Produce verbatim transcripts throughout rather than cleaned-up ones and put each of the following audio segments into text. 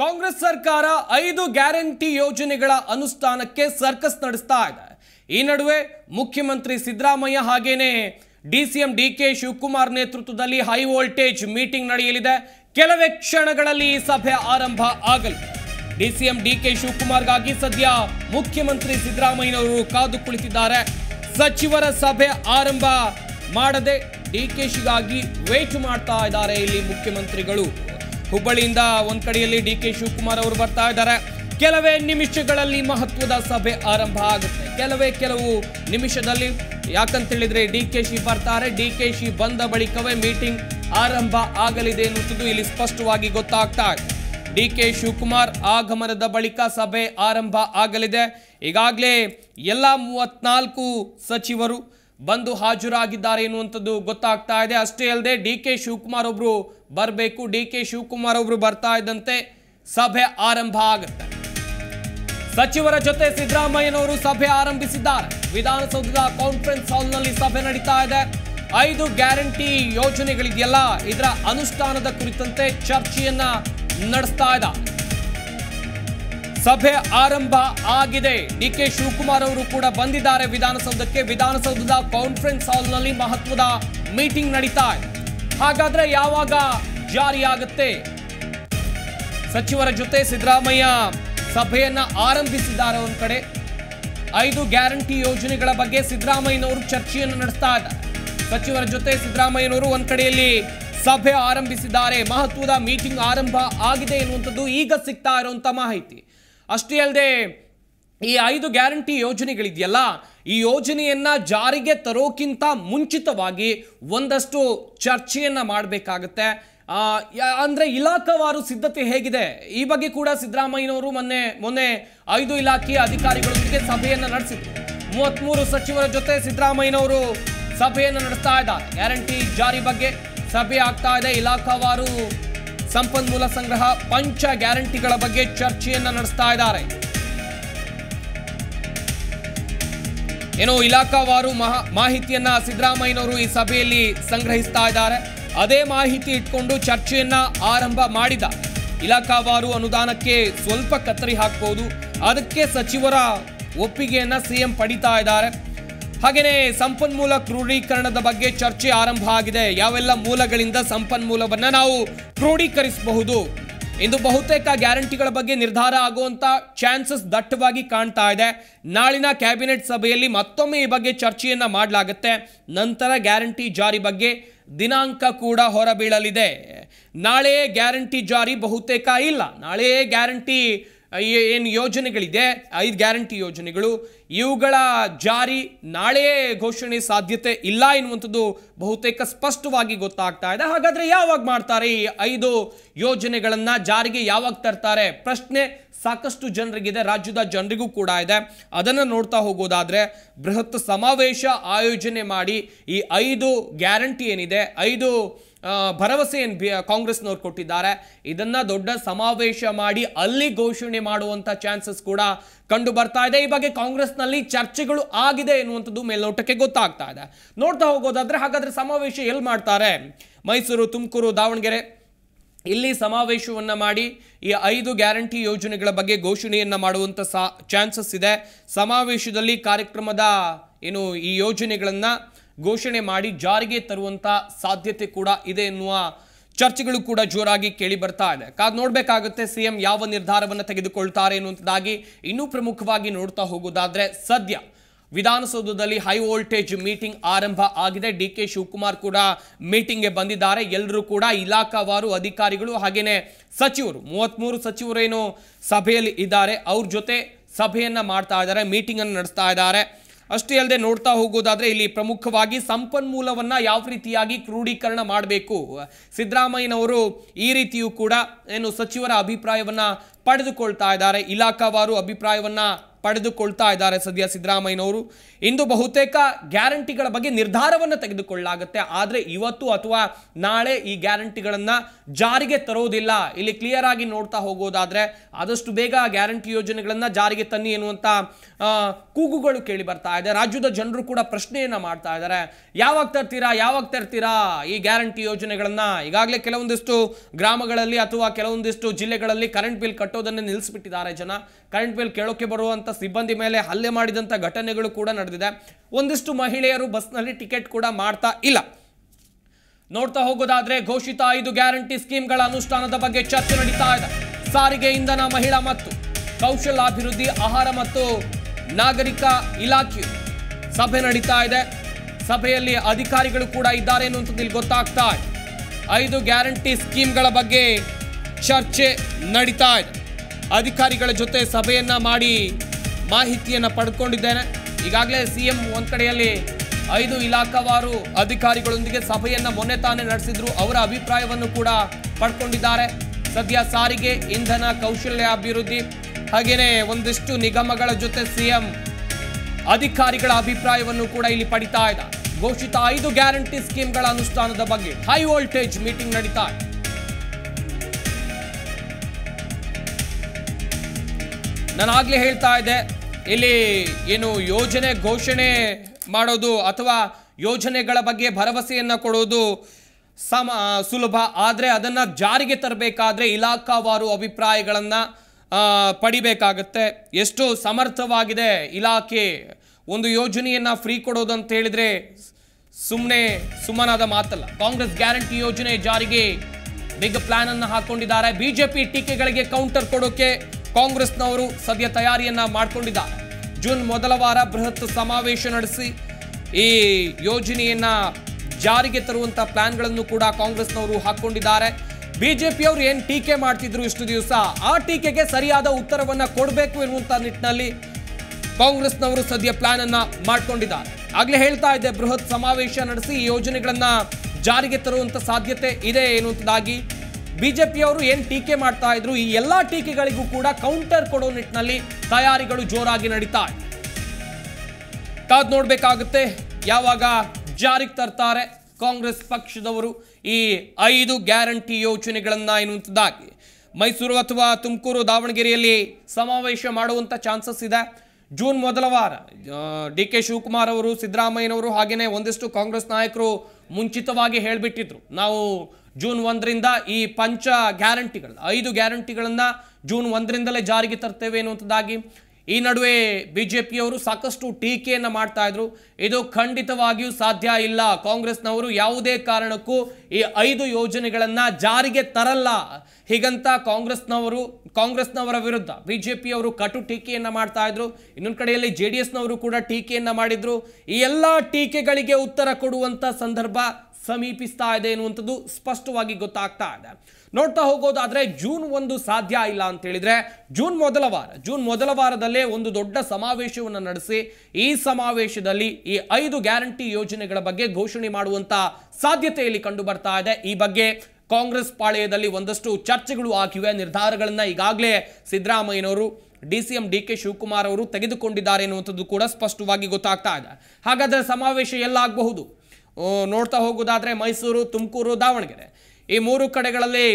ಕಾಂಗ್ರೆಸ್ ಸರ್ಕಾರ ಐದು ಗ್ಯಾರಂಟಿ ಯೋಜನೆಗಳ ಅನುಷ್ಠಾನಕ್ಕೆ ಸರ್ಕಸ್ ನಡೆಸ್ತಾ ಇದೆ. ಈ ನಡುವೆ ಮುಖ್ಯಮಂತ್ರಿ ಸಿದ್ದರಾಮಯ್ಯ ಹಾಗೇನೇ ಡಿಸಿಎಂ ಡಿ ಕೆ ಶಿವಕುಮಾರ್ ನೇತೃತ್ವದಲ್ಲಿ ಹೈ ವೋಲ್ಟೇಜ್ ಮೀಟಿಂಗ್ ನಡೆಯಲಿದೆ. ಕೆಲವೇ ಕ್ಷಣಗಳಲ್ಲಿ ಈ ಸಭೆ ಆರಂಭ ಆಗಲಿದೆ. ಡಿಸಿಎಂ ಡಿ ಕೆ ಶಿವಕುಮಾರ್ಗಾಗಿ ಸದ್ಯ ಮುಖ್ಯಮಂತ್ರಿ ಸಿದ್ದರಾಮಯ್ಯನವರು ಕಾದು ಕುಳಿತಿದ್ದಾರೆ. ಸಚಿವರ ಸಭೆ ಆರಂಭ ಮಾಡದೆ ಡಿಕೆಶಿಗಾಗಿ ವೇಟ್ ಮಾಡ್ತಾ ಇದ್ದಾರೆ ಇಲ್ಲಿ ಮುಖ್ಯಮಂತ್ರಿಗಳು. ಹುಬ್ಬಳ್ಳಿಯಿಂದ ಒಂದ್ ಕಡೆಯಲ್ಲಿ ಡಿ ಕೆ ಶಿವಕುಮಾರ್ ಅವರು ಬರ್ತಾ ಇದ್ದಾರೆ. ಕೆಲವೇ ನಿಮಿಷಗಳಲ್ಲಿ ಮಹತ್ವದ ಸಭೆ ಆರಂಭ ಆಗುತ್ತೆ. ಕೆಲವೇ ಕೆಲವು ನಿಮಿಷದಲ್ಲಿ ಯಾಕಂತ ಹೇಳಿದ್ರೆ ಡಿ ಕೆ ಶಿ ಬರ್ತಾರೆ. ಡಿ ಕೆ ಶಿ ಬಂದ ಬಳಿಕವೇ ಮೀಟಿಂಗ್ ಆರಂಭ ಆಗಲಿದೆ ಎನ್ನುವುದು ಇಲ್ಲಿ ಸ್ಪಷ್ಟವಾಗಿ ಗೊತ್ತಾಗ್ತಾ ಇದೆ. ಡಿ ಕೆ ಶಿವಕುಮಾರ್ ಆಗಮನದ ಬಳಿಕ ಸಭೆ ಆರಂಭ ಆಗಲಿದೆ. ಈಗಾಗಲೇ ಎಲ್ಲ ಮೂವತ್ನಾಲ್ಕು ಸಚಿವರು ಬಂದು ಹಾಜರಾಗಿದ್ದಾರೆ ಎನ್ನುವಂಥದ್ದು ಗೊತ್ತಾಗ್ತಾ ಇದೆ. ಅಷ್ಟೇ ಅಲ್ಲದೆ ಡಿ ಕೆ ಶಿವಕುಮಾರ್ ಒಬ್ರು ಬರಬೇಕು. ಡಿ ಕೆ ಶಿವಕುಮಾರ್ ಒಬ್ರು ಬರ್ತಾ ಇದ್ದಂತೆ ಸಭೆ ಆರಂಭ ಆಗುತ್ತೆ. ಸಚಿವರ ಜೊತೆ ಸಿದ್ದರಾಮಯ್ಯನವರು ಸಭೆ ಆರಂಭಿಸಿದ್ದಾರೆ. ವಿಧಾನಸೌಧದ ಕಾನ್ಫರೆನ್ಸ್ ಹಾಲ್ನಲ್ಲಿ ಸಭೆ ನಡೀತಾ ಇದೆ. ಐದು ಗ್ಯಾರಂಟಿ ಯೋಜನೆಗಳಿದೆಯಲ್ಲ, ಇದರ ಅನುಷ್ಠಾನದ ಕುರಿತಂತೆ ಚರ್ಚೆಯನ್ನ ನಡೆಸ್ತಾ ಇದ್ದಾರೆ. ಸಭೆ ಆರಂಭ ಆಗಿದೆ. ಡಿ ಕೆ ಶಿವಕುಮಾರ್ ಅವರು ಕೂಡ ಬಂದಿದ್ದಾರೆ ವಿಧಾನಸೌಧಕ್ಕೆ. ವಿಧಾನಸೌಧದ ಕಾನ್ಫರೆನ್ಸ್ ಹಾಲ್ನಲ್ಲಿ ಮಹತ್ವದ ಮೀಟಿಂಗ್ ನಡೀತಾ ಇದೆ. ಹಾಗಾದ್ರೆ ಯಾವಾಗ ಜಾರಿಯಾಗುತ್ತೆ? ಸಚಿವರ ಜೊತೆ ಸಿದ್ದರಾಮಯ್ಯ ಸಭೆಯನ್ನ ಆರಂಭಿಸಿದ್ದಾರೆ. ಒಂದ್ ಕಡೆ ಐದು ಗ್ಯಾರಂಟಿ ಯೋಜನೆಗಳ ಬಗ್ಗೆ ಸಿದ್ದರಾಮಯ್ಯನವರು ಚರ್ಚೆಯನ್ನು ನಡೆಸ್ತಾ ಇದ್ದಾರೆ. ಸಚಿವರ ಜೊತೆ ಸಿದ್ದರಾಮಯ್ಯನವರು ಒಂದ್ ಕಡೆಯಲ್ಲಿ ಸಭೆ ಆರಂಭಿಸಿದ್ದಾರೆ. ಮಹತ್ವದ ಮೀಟಿಂಗ್ ಆರಂಭ ಆಗಿದೆ ಎನ್ನುವಂಥದ್ದು ಈಗ ಸಿಗ್ತಾ ಇರುವಂಥ ಮಾಹಿತಿ. ಅಷ್ಟೇ ಅಲ್ಲದೆ ಈ ಐದು ಗ್ಯಾರಂಟಿ ಯೋಜನೆಗಳಿದೆಯಲ್ಲ, ಈ ಯೋಜನೆಯನ್ನು ಜಾರಿಗೆ ತರೋಕ್ಕಿಂತ ಮುಂಚಿತವಾಗಿ ಒಂದಷ್ಟು ಚರ್ಚೆಯನ್ನು ಮಾಡಬೇಕಾಗತ್ತೆ. ಅಂದರೆ ಇಲಾಖಾವಾರು ಸಿದ್ಧತೆ ಹೇಗಿದೆ ಈ ಬಗ್ಗೆ ಕೂಡ ಸಿದ್ದರಾಮಯ್ಯನವರು ಮೊನ್ನೆ ಮೊನ್ನೆ ಐದು ಇಲಾಖೆಯ ಅಧಿಕಾರಿಗಳೊಂದಿಗೆ ಸಭೆಯನ್ನು ನಡೆಸಿದರು. ಮೂವತ್ತ್ಮೂರು ಸಚಿವರ ಜೊತೆ ಸಿದ್ದರಾಮಯ್ಯನವರು ಸಭೆಯನ್ನು ನಡೆಸ್ತಾ ಇದ್ದಾರೆ. ಗ್ಯಾರಂಟಿ ಜಾರಿ ಬಗ್ಗೆ ಸಭೆ ಆಗ್ತಾ ಇದೆ. ಇಲಾಖಾವಾರು ಸಂಪನ್ಮೂಲ ಸಂಗ್ರಹ, ಪಂಚ ಗ್ಯಾರಂಟಿಗಳ ಬಗ್ಗೆ ಚರ್ಚೆಯನ್ನ ನಡೆಸ್ತಾ ಇದ್ದಾರೆ. ಏನೋ ಇಲಾಖಾವಾರು ಮಹಾ ಮಾಹಿತಿಯನ್ನ ಸಿದ್ದರಾಮಯ್ಯನವರು ಈ ಸಭೆಯಲ್ಲಿ ಸಂಗ್ರಹಿಸ್ತಾ ಇದ್ದಾರೆ. ಅದೇ ಮಾಹಿತಿ ಇಟ್ಕೊಂಡು ಚರ್ಚೆಯನ್ನ ಆರಂಭ ಮಾಡಿದ ಇಲಾಖಾವಾರು ಅನುದಾನಕ್ಕೆ ಸ್ವಲ್ಪ ಕತ್ತರಿ ಹಾಕಬಹುದು, ಅದಕ್ಕೆ ಸಚಿವರ ಒಪ್ಪಿಗೆಯನ್ನ ಸಿಎಂ ಪಡಿತಾ ಇದ್ದಾರೆ. ಹಾಗೆಯೇ ಸಂಪನ್ಮೂಲ ಕ್ರೋಢೀಕರಣದ ಬಗ್ಗೆ ಚರ್ಚೆ ಆರಂಭ ಆಗಿದೆ. ಯಾವೆಲ್ಲ ಮೂಲಗಳಿಂದ ಸಂಪನ್ಮೂಲವನ್ನು ನಾವು ಕ್ರೋಢೀಕರಿಸಬಹುದು ಎಂದು ಬಹುತೇಕ ಗ್ಯಾರಂಟಿಗಳ ಬಗ್ಗೆ ನಿರ್ಧಾರ ಆಗುವಂಥ ಚಾನ್ಸಸ್ ದಟ್ಟವಾಗಿ ಕಾಣ್ತಾ ಇದೆ. ನಾಳಿನ ಕ್ಯಾಬಿನೆಟ್ ಸಭೆಯಲ್ಲಿ ಮತ್ತೊಮ್ಮೆ ಈ ಬಗ್ಗೆ ಚರ್ಚೆಯನ್ನು ಮಾಡಲಾಗುತ್ತೆ. ನಂತರ ಗ್ಯಾರಂಟಿ ಜಾರಿ ಬಗ್ಗೆ ದಿನಾಂಕ ಕೂಡ ಹೊರಬೀಳಲಿದೆ. ನಾಳೆಯೇ ಗ್ಯಾರಂಟಿ ಜಾರಿ ಬಹುತೇಕ ಇಲ್ಲ. ನಾಳೆಯೇ ಗ್ಯಾರಂಟಿ ಏನು ಯೋಜನೆಗಳಿದೆ, ಐದು ಗ್ಯಾರಂಟಿ ಯೋಜನೆಗಳು, ಇವುಗಳ ಜಾರಿ ನಾಳೆಯೇ ಘೋಷಣೆ ಸಾಧ್ಯತೆ ಇಲ್ಲ ಎನ್ನುವಂಥದ್ದು ಬಹುತೇಕ ಸ್ಪಷ್ಟವಾಗಿ ಗೊತ್ತಾಗ್ತಾ ಇದೆ. ಹಾಗಾದರೆ ಯಾವಾಗ ಮಾಡ್ತಾರೆ? ಈ ಐದು ಯೋಜನೆಗಳನ್ನು ಜಾರಿಗೆ ಯಾವಾಗ ತರ್ತಾರೆ? ಪ್ರಶ್ನೆ ಸಾಕಷ್ಟು ಜನರಿಗಿದೆ, ರಾಜ್ಯದ ಜನರಿಗೂ ಕೂಡ ಇದೆ. ಅದನ್ನು ನೋಡ್ತಾ ಹೋಗೋದಾದರೆ ಬೃಹತ್ ಸಮಾವೇಶ ಆಯೋಜನೆ ಮಾಡಿ ಈ ಐದು ಗ್ಯಾರಂಟಿ ಏನಿದೆ, ಐದು ಭರವಸೆ ಏನು ಕಾಂಗ್ರೆಸ್ನವ್ರು ಕೊಟ್ಟಿದ್ದಾರೆ, ಇದನ್ನು ದೊಡ್ಡ ಸಮಾವೇಶ ಮಾಡಿ ಅಲ್ಲಿ ಘೋಷಣೆ ಮಾಡುವಂಥ ಚಾನ್ಸಸ್ ಕೂಡ ಕಂಡು ಬರ್ತಾ ಇದೆ. ಈ ಬಗ್ಗೆ ಕಾಂಗ್ರೆಸ್ನಲ್ಲಿ ಚರ್ಚೆಗಳು ಆಗಿದೆ ಎನ್ನುವಂಥದ್ದು ಮೇಲ್ನೋಟಕ್ಕೆ ಗೊತ್ತಾಗ್ತಾ ಇದೆ. ನೋಡ್ತಾ ಹೋಗೋದಾದರೆ ಹಾಗಾದರೆ ಸಮಾವೇಶ ಎಲ್ಲಿ ಮಾಡ್ತಾರೆ? ಮೈಸೂರು, ತುಮಕೂರು, ದಾವಣಗೆರೆ ಇಲ್ಲಿ ಸಮಾವೇಶವನ್ನು ಮಾಡಿ ಈ ಐದು ಗ್ಯಾರಂಟಿ ಯೋಜನೆಗಳ ಬಗ್ಗೆ ಘೋಷಣೆಯನ್ನು ಮಾಡುವಂಥ ಸಾ ಚಾನ್ಸಸ್ ಇದೆ. ಸಮಾವೇಶದಲ್ಲಿ ಕಾರ್ಯಕ್ರಮದ ಏನು ಈ ಯೋಜನೆಗಳನ್ನು ಘೋಷಣೆ ಮಾಡಿ ಜಾರಿಗೆ ತರುವಂಥ ಸಾಧ್ಯತೆ ಕೂಡ ಇದೆ ಎನ್ನುವ ಚರ್ಚೆಗಳು ಕೂಡ ಜೋರಾಗಿ ಕೇಳಿ ಬರ್ತಾ ಇದೆ. ಕಾದ್ ನೋಡಬೇಕಾಗುತ್ತೆ ಸಿಎಂ ಯಾವ ನಿರ್ಧಾರವನ್ನು ತೆಗೆದುಕೊಳ್ತಾರೆ ಎನ್ನುವಂಥದ್ದಾಗಿ. ಇನ್ನೂ ಪ್ರಮುಖವಾಗಿ ನೋಡ್ತಾ ಹೋಗೋದಾದರೆ ಸದ್ಯ ವಿಧಾನಸೌಧದಲ್ಲಿ ಹೈ ವೋಲ್ಟೇಜ್ ಮೀಟಿಂಗ್ ಆರಂಭ ಆಗಿದೆ. ಡಿ ಕೆ ಶಿವಕುಮಾರ್ ಕೂಡ ಮೀಟಿಂಗ್ಗೆ ಬಂದಿದ್ದಾರೆ. ಎಲ್ಲರೂ ಕೂಡ ಇಲಾಖಾವಾರು ಅಧಿಕಾರಿಗಳು ಹಾಗೆಯೇ ಸಚಿವರು ಮೂವತ್ತ್ಮೂರು ಸಚಿವರೇನು ಸಭೆಯಲ್ಲಿ ಇದ್ದಾರೆ, ಅವ್ರ ಜೊತೆ ಸಭೆಯನ್ನು ಮಾಡ್ತಾ ಇದ್ದಾರೆ, ಮೀಟಿಂಗನ್ನು ನಡೆಸ್ತಾ ಇದ್ದಾರೆ. ಅಷ್ಟೇ ಅಲ್ಲದೆ ನೋಡ್ತಾ ಹೋಗೋದಾದರೆ ಇಲ್ಲಿ ಪ್ರಮುಖವಾಗಿ ಸಂಪನ್ಮೂಲವನ್ನು ಯಾವ ರೀತಿಯಾಗಿ ಕ್ರೋಢೀಕರಣ ಮಾಡಬೇಕು, ಸಿದ್ದರಾಮಯ್ಯನವರು ಈ ರೀತಿಯೂ ಕೂಡ ಏನು ಸಚಿವರ ಅಭಿಪ್ರಾಯವನ್ನು ಪಡೆದುಕೊಳ್ತಾ ಇದ್ದಾರೆ, ಇಲಾಖಾವಾರು ಅಭಿಪ್ರಾಯವನ್ನು ಪಡೆದುಕೊಳ್ಳುತ್ತಾ ಇದ್ದಾರೆ ಸದ್ಯ ಸಿದ್ದರಾಮಯ್ಯನವರು. ಇಂದು ಬಹುತೇಕ ಗ್ಯಾರಂಟಿಗಳ ಬಗ್ಗೆ ನಿರ್ಧಾರವನ್ನು ತೆಗೆದುಕೊಳ್ಳಲಾಗುತ್ತೆ, ಆದರೆ ಇವತ್ತು ಅಥವಾ ನಾಳೆ ಈ ಗ್ಯಾರಂಟಿಗಳನ್ನು ಜಾರಿಗೆ ತರೋದಿಲ್ಲ. ಇಲ್ಲಿ ಕ್ಲಿಯರ್ ಆಗಿ ನೋಡ್ತಾ ಹೋಗೋದಾದ್ರೆ ಆದಷ್ಟು ಬೇಗ ಗ್ಯಾರಂಟಿ ಯೋಜನೆಗಳನ್ನು ಜಾರಿಗೆ ತನ್ನಿ ಎನ್ನುವಂತ ಕೂಗುಗಳು ಕೇಳಿ ಬರ್ತಾ ಇದೆ. ರಾಜ್ಯದ ಜನರು ಕೂಡ ಪ್ರಶ್ನೆಯನ್ನ ಮಾಡ್ತಾ ಇದ್ದಾರೆ, ಯಾವಾಗ ತರ್ತೀರಾ ಯಾವಾಗ ತರ್ತೀರಾ ಈ ಗ್ಯಾರಂಟಿ ಯೋಜನೆಗಳನ್ನ? ಈಗಾಗಲೇ ಕೆಲವೊಂದಿಷ್ಟು ಗ್ರಾಮಗಳಲ್ಲಿ ಅಥವಾ ಕೆಲವೊಂದಿಷ್ಟು ಜಿಲ್ಲೆಗಳಲ್ಲಿ ಕರೆಂಟ್ ಬಿಲ್ ಕಟ್ಟೋದನ್ನು ನಿಲ್ಲಿಸಿಬಿಟ್ಟಿದ್ದಾರೆ ಜನ. ಕರೆಂಟ್ ಬಿಲ್ ಕೇಳೋಕೆ ಬರುವಂತ ಸಿಬ್ಬಂದಿ ಮೇಲೆ ಹಲ್ಲೆ ಮಾಡಿದಂತ ಘಟನೆಗಳು ಕೂಡ ನಡೆದಿದೆ. ಒಂದಿಷ್ಟು ಮಹಿಳೆಯರು ಬಸ್ನಲ್ಲಿ ಟಿಕೆಟ್ ಕೂಡ ಮಾಡ್ತಾ ಇಲ್ಲ. ನೋಡ್ತಾ ಹೋಗೋದಾದ್ರೆ ಘೋಷಿತ ಐದು ಗ್ಯಾರಂಟಿ ಸ್ಕೀಮ್ಗಳ ಅನುಷ್ಠಾನದ ಬಗ್ಗೆ ಚರ್ಚೆ ನಡೀತಾ ಇದೆ. ಸಾರಿಗೆ, ಇಂಧನ, ಮಹಿಳಾ ಮತ್ತು ಕೌಶಲಾಭಿವೃದ್ಧಿ, ಆಹಾರ ಮತ್ತು ನಾಗರಿಕ ಇಲಾಖೆಯು ಸಭೆ ನಡೀತಾ ಇದೆ. ಸಭೆಯಲ್ಲಿ ಅಧಿಕಾರಿಗಳು ಕೂಡ ಇದ್ದಾರೆ ಎನ್ನುವಂಥದ್ದು ಇಲ್ಲಿ ಗೊತ್ತಾಗ್ತಾ ಇದೆ. ಐದು ಗ್ಯಾರಂಟಿ ಸ್ಕೀಮ್ಗಳ ಬಗ್ಗೆ ಚರ್ಚೆ ನಡೀತಾ ಇದೆ. ಅಧಿಕಾರಿಗಳ ಜೊತೆ ಸಭೆಯನ್ನ ಮಾಡಿ ಮಾಹಿತಿಯನ್ನು ಪಡ್ಕೊಂಡಿದ್ದೇನೆ. ಈಗಾಗಲೇ ಸಿಎಂ ಒಂದು ಕಡೆಯಲ್ಲಿ ಐದು ಇಲಾಖಾವಾರು ಅಧಿಕಾರಿಗಳೊಂದಿಗೆ ಸಭೆಯನ್ನು ಮೊನ್ನೆ ತಾನೇ ನಡೆಸಿದ್ರು, ಅವರ ಅಭಿಪ್ರಾಯವನ್ನು ಕೂಡ ಪಡ್ಕೊಂಡಿದ್ದಾರೆ. ಸದ್ಯ ಸಾರಿಗೆ, ಇಂಧನ, ಕೌಶಲ್ಯಾಭಿವೃದ್ಧಿ ಹಾಗೇನೆ ಒಂದಿಷ್ಟು ನಿಗಮಗಳ ಜೊತೆ ಸಿಎಂ ಅಧಿಕಾರಿಗಳ ಅಭಿಪ್ರಾಯವನ್ನು ಕೂಡ ಇಲ್ಲಿ ಪಡಿತಾ ಇದ್ದಾರೆ. ಘೋಷಿತ ಐದು ಗ್ಯಾರಂಟಿ ಸ್ಕೀಮ್ಗಳ ಅನುಷ್ಠಾನದ ಬಗ್ಗೆ ಹೈ ವೋಲ್ಟೇಜ್ ಮೀಟಿಂಗ್ ನಡೀತಾ ಇದೆ. ನಾನು ಆಗ್ಲೇ ಹೇಳ್ತಾ ಇದ್ದೆ, ಇಲ್ಲಿ ಏನು ಯೋಜನೆ ಘೋಷಣೆ ಮಾಡೋದು ಅಥವಾ ಯೋಜನೆಗಳ ಬಗ್ಗೆ ಭರವಸೆಯನ್ನ ಕೊಡೋದು ಸಮ ಸುಲಭ, ಆದರೆ ಅದನ್ನು ಜಾರಿಗೆ ತರಬೇಕಾದ್ರೆ ಇಲಾಖಾವಾರು ಅಭಿಪ್ರಾಯಗಳನ್ನು ಪಡಿಬೇಕಾಗತ್ತೆ. ಎಷ್ಟು ಸಮರ್ಥವಾಗಿದೆ ಇಲಾಖೆ ಒಂದು ಯೋಜನೆಯನ್ನು ಫ್ರೀ ಕೊಡೋದು ಅಂತ ಹೇಳಿದ್ರೆ ಸುಮ್ಮನೆ ಸುಮ್ಮನಾದ ಮಾತಲ್ಲ. ಕಾಂಗ್ರೆಸ್ ಗ್ಯಾರಂಟಿ ಯೋಜನೆ ಜಾರಿಗೆ ಬಿಗ್ ಪ್ಲಾನ್ ಅನ್ನು ಹಾಕೊಂಡಿದ್ದಾರೆ. ಬಿಜೆಪಿ ಟೀಕೆಗಳಿಗೆ ಕೌಂಟರ್ ಕೊಡೋಕೆ ಕಾಂಗ್ರೆಸ್ನವರು ಸದ್ಯ ತಯಾರಿಯನ್ನ ಮಾಡಿಕೊಂಡಿದ್ದಾರೆ. ಜೂನ್ ಮೊದಲ ವಾರ ಬೃಹತ್ ಸಮಾವೇಶ ನಡೆಸಿ ಈ ಯೋಜನೆಯನ್ನ ಜಾರಿಗೆ ತರುವಂತ ಪ್ಲಾನ್ಗಳನ್ನು ಕೂಡ ಕಾಂಗ್ರೆಸ್ನವರು ಹಾಕೊಂಡಿದ್ದಾರೆ. ಬಿಜೆಪಿಯವರು ಏನು ಟೀಕೆ ಮಾಡ್ತಿದ್ರು ಇಷ್ಟು ದಿವಸ, ಆ ಟೀಕೆಗೆ ಸರಿಯಾದ ಉತ್ತರವನ್ನ ಕೊಡಬೇಕು ಎನ್ನುವಂತ ನಿಟ್ಟಿನಲ್ಲಿ ಕಾಂಗ್ರೆಸ್ನವರು ಸದ್ಯ ಪ್ಲಾನ್ ಅನ್ನ ಮಾಡ್ಕೊಂಡಿದ್ದಾರೆ. ಆಗ್ಲೇ ಹೇಳ್ತಾ ಇದ್ದೆ, ಬೃಹತ್ ಸಮಾವೇಶ ನಡೆಸಿ ಈ ಯೋಜನೆಗಳನ್ನ ಜಾರಿಗೆ ತರುವಂತ ಸಾಧ್ಯತೆ ಇದೆ ಎನ್ನುವಂಥದ್ದಾಗಿ ಬಿಜೆಪಿಯವರು ಏನು ಟೀಕೆ ಮಾಡ್ತಾ ಇದ್ರು, ಈ ಎಲ್ಲ ಟೀಕೆಗಳಿಗೂ ಕೂಡ ಕೌಂಟರ್ ಕೊಡೋ ನಿಟ್ಟಿನಲ್ಲಿ ತಯಾರಿಗಳು ಜೋರಾಗಿ ನಡೀತಾ ಇದೆ. ಕಾದ್ ನೋಡ್ಬೇಕಾಗುತ್ತೆ ಯಾವಾಗ ಜಾರಿಗೆ ತರ್ತಾರೆ ಕಾಂಗ್ರೆಸ್ ಪಕ್ಷದವರು ಈ ಐದು ಗ್ಯಾರಂಟಿ ಯೋಜನೆಗಳನ್ನ ಎನ್ನುವಂಥದ್ದಾಗಿ. ಮೈಸೂರು ಅಥವಾ ತುಮಕೂರು, ದಾವಣಗೆರೆಯಲ್ಲಿ ಸಮಾವೇಶ ಮಾಡುವಂಥ ಚಾನ್ಸಸ್ ಇದೆ. ಜೂನ್ ಮೊದಲ ವಾರ ಡಿ ಕೆ ಶಿವಕುಮಾರ್ ಅವರು, ಸಿದ್ದರಾಮಯ್ಯನವರು ಹಾಗೆಯೇ ಒಂದಿಷ್ಟು ಕಾಂಗ್ರೆಸ್ ನಾಯಕರು ಮುಂಚಿತವಾಗಿ ಹೇಳಿಬಿಟ್ಟಿದ್ರು, ನಾವು ಜೂನ್ ಒಂದರಿಂದ ಈ ಪಂಚ ಗ್ಯಾರಂಟಿಗಳ ಐದು ಗ್ಯಾರಂಟಿಗಳನ್ನು ಜೂನ್ ಒಂದರಿಂದಲೇ ಜಾರಿಗೆ ತರ್ತೇವೆ ಎನ್ನುವಂಥದ್ದಾಗಿ. ಈ ನಡುವೆ ಬಿಜೆಪಿಯವರು ಸಾಕಷ್ಟು ಟೀಕೆಯನ್ನು ಮಾಡ್ತಾ ಇದ್ರು, ಇದು ಖಂಡಿತವಾಗಿಯೂ ಸಾಧ್ಯ ಇಲ್ಲ, ಕಾಂಗ್ರೆಸ್ನವರು ಯಾವುದೇ ಕಾರಣಕ್ಕೂ ಈ ಐದು ಯೋಜನೆಗಳನ್ನು ಜಾರಿಗೆ ತರಲ್ಲ, ಹೀಗಂತ ಕಾಂಗ್ರೆಸ್ನವರು ಕಾಂಗ್ರೆಸ್ನವರ ವಿರುದ್ಧ ಬಿಜೆಪಿಯವರು ಕಟು ಟೀಕೆಯನ್ನು ಮಾಡ್ತಾ ಇದ್ರು. ಇನ್ನೊಂದು ಕಡೆಯಲ್ಲಿ ಜೆ ಡಿ ಎಸ್ನವರು ಕೂಡ ಟೀಕೆಯನ್ನು ಮಾಡಿದ್ರು. ಈ ಎಲ್ಲ ಟೀಕೆಗಳಿಗೆ ಉತ್ತರ ಕೊಡುವಂಥ ಸಂದರ್ಭ ಸಮೀಪಿಸ್ತಾ ಇದೆ ಎನ್ನುವಂಥದ್ದು ಸ್ಪಷ್ಟವಾಗಿ ಗೊತ್ತಾಗ್ತಾ ಇದೆ. ನೋಡ್ತಾ ಹೋಗೋದಾದ್ರೆ ಜೂನ್ ಒಂದು ಸಾಧ್ಯ ಇಲ್ಲ ಅಂತ ಹೇಳಿದ್ರೆ ಜೂನ್ ಮೊದಲ ವಾರ ಜೂನ್ ಮೊದಲ ವಾರದಲ್ಲೇ ಒಂದು ದೊಡ್ಡ ಸಮಾವೇಶವನ್ನು ನಡೆಸಿ ಈ ಸಮಾವೇಶದಲ್ಲಿ ಈ ಐದು ಗ್ಯಾರಂಟಿ ಯೋಜನೆಗಳ ಬಗ್ಗೆ ಘೋಷಣೆ ಮಾಡುವಂತ ಸಾಧ್ಯತೆಯಲ್ಲಿ ಕಂಡು ಬರ್ತಾ ಇದೆ. ಈ ಬಗ್ಗೆ ಕಾಂಗ್ರೆಸ್ ಪಾಳೆಯದಲ್ಲಿ ಒಂದಷ್ಟು ಚರ್ಚೆಗಳು ಆಗಿವೆ. ನಿರ್ಧಾರಗಳನ್ನ ಈಗಾಗಲೇ ಸಿದ್ದರಾಮಯ್ಯನವರು, D C M D K Shivakumar ಅವರು ತೆಗೆದುಕೊಂಡಿದ್ದಾರೆ ಎನ್ನುವಂಥದ್ದು ಕೂಡ ಸ್ಪಷ್ಟವಾಗಿ ಗೊತ್ತಾಗ್ತಾ ಇದೆ. ಹಾಗಾದ್ರೆ ಸಮಾವೇಶ ಎಲ್ಲಾಗಬಹುದು ನೋಡ್ತಾ ಹೋಗೋದಾದ್ರೆ ಮೈಸೂರು, ತುಮಕೂರು, ದಾವಣಗೆರೆ ಈ ಮೂರು ಕಡೆಗಳಲ್ಲಿ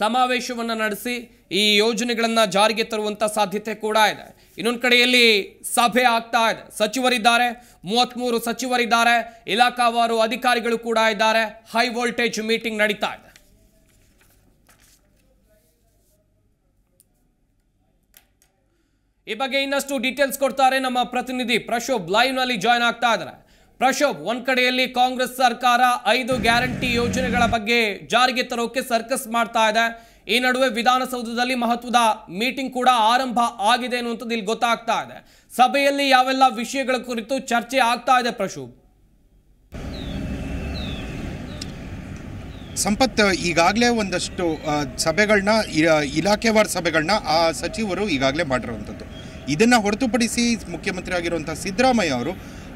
ಸಮಾವೇಶವನ್ನು ನಡೆಸಿ ಈ ಯೋಜನೆಗಳನ್ನು ಜಾರಿಗೆ ತರುವಂಥ ಸಾಧ್ಯತೆ ಕೂಡ ಇದೆ. ಇನ್ನೊಂದು ಕಡೆಯಲ್ಲಿ ಸಭೆ ಆಗ್ತಾ ಇದೆ. ಸಚಿವರಿದ್ದಾರೆ, ಮೂವತ್ತ್ಮೂರು ಸಚಿವರಿದ್ದಾರೆ, ಇಲಾಖಾವಾರು ಅಧಿಕಾರಿಗಳು ಕೂಡ ಇದ್ದಾರೆ. ಹೈ ವೋಲ್ಟೇಜ್ ಮೀಟಿಂಗ್ ನಡೀತಾ ಇದೆ. ಈ ಬಗ್ಗೆ ಇನ್ನಷ್ಟು ಡೀಟೇಲ್ಸ್ ಕೊಡ್ತಾರೆ ನಮ್ಮ ಪ್ರತಿನಿಧಿ ಪ್ರಶೋಬ್, ಲೈವ್ನಲ್ಲಿ ಜಾಯ್ನ್ ಆಗ್ತಾ ಇದ್ದಾರೆ. ಪ್ರಶೋಬ್, ಒಂದ್ ಕಡೆಯಲ್ಲಿ ಕಾಂಗ್ರೆಸ್ ಸರ್ಕಾರ ಐದು ಗ್ಯಾರಂಟಿ ಯೋಜನೆಗಳ ಬಗ್ಗೆ ಜಾರಿಗೆ ತರೋಕೆ ಸರ್ಕಸ್ ಮಾಡ್ತಾ ಇದೆ. ಈ ನಡುವೆ ವಿಧಾನಸೌಧದಲ್ಲಿ ಮಹತ್ವದ ಮೀಟಿಂಗ್ ಕೂಡ ಆರಂಭ ಆಗಿದೆ ಅನ್ನುವಂಥದ್ದು ಇಲ್ಲಿ ಗೊತ್ತಾಗ್ತಾ ಇದೆ. ಸಭೆಯಲ್ಲಿ ಯಾವೆಲ್ಲ ವಿಷಯಗಳ ಕುರಿತು ಚರ್ಚೆ ಆಗ್ತಾ ಇದೆ ಪ್ರಶೋಬ್? ಸಂಪತ್, ಈಗಾಗಲೇ ಒಂದಷ್ಟು ಸಭೆಗಳನ್ನ ಇಲಾಖೆವಾರು ಸಭೆಗಳನ್ನ ಆ ಸಚಿವರು ಈಗಾಗಲೇ ಮಾಡಿರುವಂಥದ್ದು. ಇದನ್ನು ಹೊರತುಪಡಿಸಿ ಮುಖ್ಯಮಂತ್ರಿ ಆಗಿರುವಂಥ ಸಿದ್ದರಾಮಯ್ಯ ಅವರು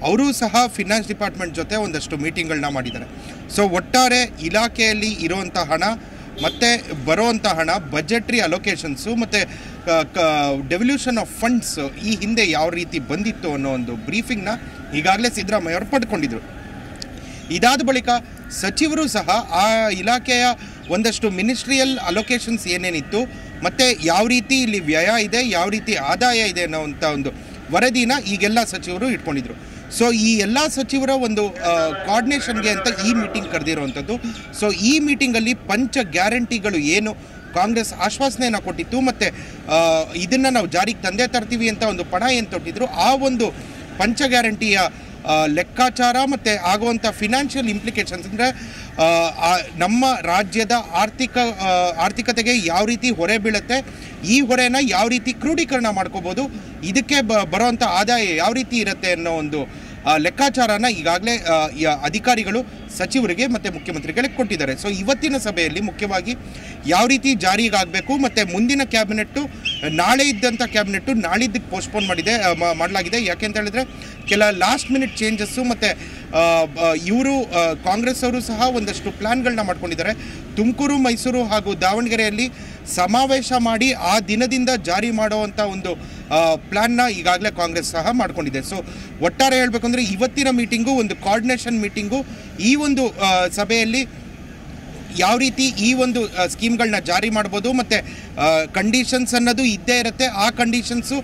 ಅವರೂ ಸಹ ಫಿನಾನ್ಸ್ ಡಿಪಾರ್ಟ್ಮೆಂಟ್ ಜೊತೆ ಒಂದಷ್ಟು ಮೀಟಿಂಗ್ಗಳನ್ನ ಮಾಡಿದ್ದಾರೆ. ಸೊ ಒಟ್ಟಾರೆ ಇಲಾಖೆಯಲ್ಲಿ ಇರುವಂಥ ಹಣ ಮತ್ತೆ ಬರುವಂತ ಹಣ ಬಜೆಟರಿ ಅಲೋಕೇಶನ್ಸ್ ಮತ್ತೆ ಡೆವಲ್ಯೂಷನ್ ಆಫ್ ಫಂಡ್ಸ್ ಈ ಹಿಂದೆ ಯಾವ ರೀತಿ ಬಂದಿತ್ತು ಅನ್ನೋ ಒಂದು ಬ್ರೀಫಿಂಗ್ ನ ಈಗಾಗಲೇ ಸಿದ್ದರಾಮಯ್ಯ ಅವರು ಪಡೆದುಕೊಂಡಿದ್ರು. ಇದಾದ ಬಳಿಕ ಸಚಿವರು ಸಹ ಆ ಇಲಾಖೆಯ ಒಂದಷ್ಟು ಮಿನಿಸ್ಟ್ರಿಯಲ್ ಅಲೋಕೇಶನ್ಸ್ ಏನೇನಿತ್ತು ಮತ್ತೆ ಯಾವ ರೀತಿ ಇಲ್ಲಿ ವ್ಯಯ ಇದೆ ಯಾವ ರೀತಿ ಆದಾಯ ಇದೆ ಅನ್ನೋಂಥ ಒಂದು ವರದಿನ ಈಗೆಲ್ಲ ಸಚಿವರು ಇಟ್ಕೊಂಡಿದ್ರು. ಸೊ ಈ ಎಲ್ಲ ಸಚಿವರ ಒಂದು ಕೋಆರ್ಡಿನೇಷನ್ಗೆ ಅಂತ ಈ ಮೀಟಿಂಗ್ ಕರೆದಿರುವಂಥದ್ದು. ಸೊ ಈ ಮೀಟಿಂಗಲ್ಲಿ ಪಂಚ ಗ್ಯಾರಂಟಿಗಳು ಏನು ಕಾಂಗ್ರೆಸ್ ಆಶ್ವಾಸನೆಯನ್ನು ಕೊಟ್ಟಿತ್ತು ಮತ್ತು ಇದನ್ನು ನಾವು ಜಾರಿಗೆ ತಂದೆ ತರ್ತೀವಿ ಅಂತ ಒಂದು ಪಣ ಏನು ತೊಟ್ಟಿದ್ರು ಆ ಒಂದು ಪಂಚ ಗ್ಯಾರಂಟಿಯ ಲೆಕ್ಕಾಚಾರ ಮತ್ತು ಆಗುವಂಥ ಫಿನಾನ್ಷಿಯಲ್ ಇಂಪ್ಲಿಕೇಶನ್ಸ್ ಅಂದರೆ ನಮ್ಮ ರಾಜ್ಯದ ಆರ್ಥಿಕ ಆರ್ಥಿಕತೆಗೆ ಯಾವ ರೀತಿ ಹೊರೆ ಬೀಳುತ್ತೆ, ಈ ಹೊರೆನ ಯಾವ ರೀತಿ ಕ್ರೋಢೀಕರಣ ಮಾಡ್ಕೋಬೋದು, ಇದಕ್ಕೆ ಬ ಬರೋವಂಥ ಆದಾಯ ಯಾವ ರೀತಿ ಇರುತ್ತೆ ಅನ್ನೋ ಒಂದು ಲೆಕ್ಕಾಚಾರನ ಈಗಾಗಲೇ ಅಧಿಕಾರಿಗಳು ಸಚಿವರಿಗೆ ಮತ್ತು ಮುಖ್ಯಮಂತ್ರಿಗಳಿಗೆ ಕೊಟ್ಟಿದ್ದಾರೆ. ಸೊ ಇವತ್ತಿನ ಸಭೆಯಲ್ಲಿ ಮುಖ್ಯವಾಗಿ ಯಾವ ರೀತಿ ಜಾರಿಗಾಗಬೇಕು ಮತ್ತು ಮುಂದಿನ ಕ್ಯಾಬಿನೆಟ್ಟು ನಾಳೆ ಇದ್ದಂಥ ಕ್ಯಾಬಿನೆಟ್ಟು ನಾಳಿದ್ದಕ್ಕೆ ಪೋಸ್ಟ್ಪೋನ್ ಮಾಡಿದೆ ಮಾಡಲಾಗಿದೆ. ಯಾಕೆಂತ ಹೇಳಿದ್ರೆ ಕೆಲ ಲಾಸ್ಟ್ ಮಿನಿಟ್ ಚೇಂಜಸ್ಸು ಮತ್ತು ಇವರು ಕಾಂಗ್ರೆಸ್ ಅವರು ಸಹ ಒಂದಷ್ಟು ಪ್ಲ್ಯಾನ್ಗಳನ್ನ ಮಾಡ್ಕೊಂಡಿದ್ದಾರೆ. ತುಮಕೂರು, ಮೈಸೂರು ಹಾಗೂ ದಾವಣಗೆರೆಯಲ್ಲಿ ಸಮಾವೇಶ ಮಾಡಿ ಆ ದಿನದಿಂದ ಜಾರಿ ಮಾಡುವಂಥ ಒಂದು ಪ್ಲ್ಯಾನ್ನ ಈಗಾಗಲೇ ಕಾಂಗ್ರೆಸ್ ಸಹ ಮಾಡಿಕೊಂಡಿದೆ. ಸೊ ಒಟ್ಟಾರೆ ಹೇಳಬೇಕು ಅಂದರೆ ಇವತ್ತಿನ ಮೀಟಿಂಗು ಒಂದು ಕೋಆರ್ಡಿನೇಷನ್ ಮೀಟಿಂಗು. ಈ ಒಂದು ಸಭೆಯಲ್ಲಿ ಯಾವ ರೀತಿ ಈ ಒಂದು ಸ್ಕೀಮ್ಗಳನ್ನ ಜಾರಿ ಮಾಡ್ಬೋದು ಮತ್ತು ಕಂಡೀಷನ್ಸ್ ಅನ್ನೋದು ಇದ್ದೇ ಇರುತ್ತೆ, ಆ ಕಂಡೀಷನ್ಸು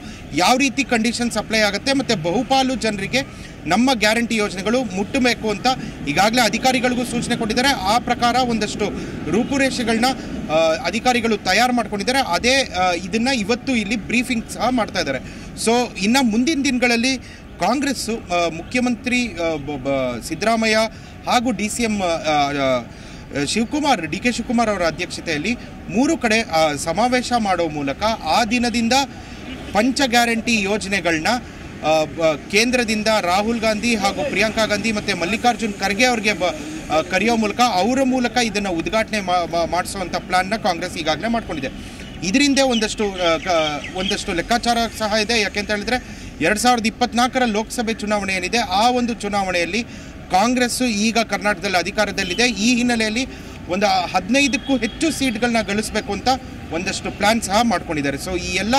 ಯಾವ ರೀತಿ ಕಂಡೀಷನ್ಸ್ ಅಪ್ಲೈ ಆಗುತ್ತೆ ಮತ್ತು ಬಹುಪಾಲು ಜನರಿಗೆ ನಮ್ಮ ಗ್ಯಾರಂಟಿ ಯೋಜನೆಗಳು ಮುಟ್ಟಬೇಕು ಅಂತ ಈಗಾಗಲೇ ಅಧಿಕಾರಿಗಳಿಗೂ ಸೂಚನೆ ಕೊಟ್ಟಿದ್ದಾರೆ. ಆ ಪ್ರಕಾರ ಒಂದಷ್ಟು ರೂಪುರೇಷೆಗಳನ್ನ ಅಧಿಕಾರಿಗಳು ತಯಾರು ಮಾಡ್ಕೊಂಡಿದ್ದಾರೆ. ಅದೇ ಇದನ್ನು ಇವತ್ತು ಇಲ್ಲಿ ಬ್ರೀಫಿಂಗ್ ಸಹ ಮಾಡ್ತಾ ಇದ್ದಾರೆ. ಸೊ ಇನ್ನು ಮುಂದಿನ ದಿನಗಳಲ್ಲಿ ಕಾಂಗ್ರೆಸ್ಸು ಮುಖ್ಯಮಂತ್ರಿ ಸಿದ್ದರಾಮಯ್ಯ ಹಾಗೂ D C M Shivakumar D K Shivakumar ಅವರ ಅಧ್ಯಕ್ಷತೆಯಲ್ಲಿ ಮೂರು ಕಡೆ ಸಮಾವೇಶ ಮಾಡೋ ಮೂಲಕ ಆ ದಿನದಿಂದ ಪಂಚ ಗ್ಯಾರಂಟಿ ಯೋಜನೆಗಳನ್ನ ಕೇಂದ್ರದಿಂದ ರಾಹುಲ್ ಗಾಂಧಿ ಹಾಗೂ ಪ್ರಿಯಾಂಕಾ ಗಾಂಧಿ ಮತ್ತು ಮಲ್ಲಿಕಾರ್ಜುನ್ ಖರ್ಗೆ ಅವ್ರಿಗೆ ಬ ಕರೆಯೋ ಮೂಲಕ ಅವರ ಮೂಲಕ ಇದನ್ನು ಉದ್ಘಾಟನೆ ಮಾಡಿಸುವಂಥ ಪ್ಲ್ಯಾನ್ನ ಕಾಂಗ್ರೆಸ್ ಈಗಾಗಲೇ ಮಾಡ್ಕೊಂಡಿದೆ. ಇದರಿಂದ ಒಂದಷ್ಟು ಒಂದಷ್ಟು ಲೆಕ್ಕಾಚಾರ ಸಹ ಇದೆ. ಯಾಕೆಂತ ಹೇಳಿದ್ರೆ ಎರಡು ಸಾವಿರದ ಇಪ್ಪತ್ತ್ನಾಲ್ಕರ ಲೋಕಸಭೆ ಚುನಾವಣೆ ಏನಿದೆ ಆ ಒಂದು ಚುನಾವಣೆಯಲ್ಲಿ ಕಾಂಗ್ರೆಸ್ಸು ಈಗ ಕರ್ನಾಟಕದಲ್ಲಿ ಅಧಿಕಾರದಲ್ಲಿದೆ. ಈ ಹಿನ್ನೆಲೆಯಲ್ಲಿ ಒಂದು ಹದಿನೈದಕ್ಕೂ ಹೆಚ್ಚು ಸೀಟ್ಗಳನ್ನ ಗಳಿಸಬೇಕು ಅಂತ ಒಂದಷ್ಟು ಪ್ಲ್ಯಾನ್ ಸಹ ಮಾಡ್ಕೊಂಡಿದ್ದಾರೆ. ಸೊ ಈ ಎಲ್ಲ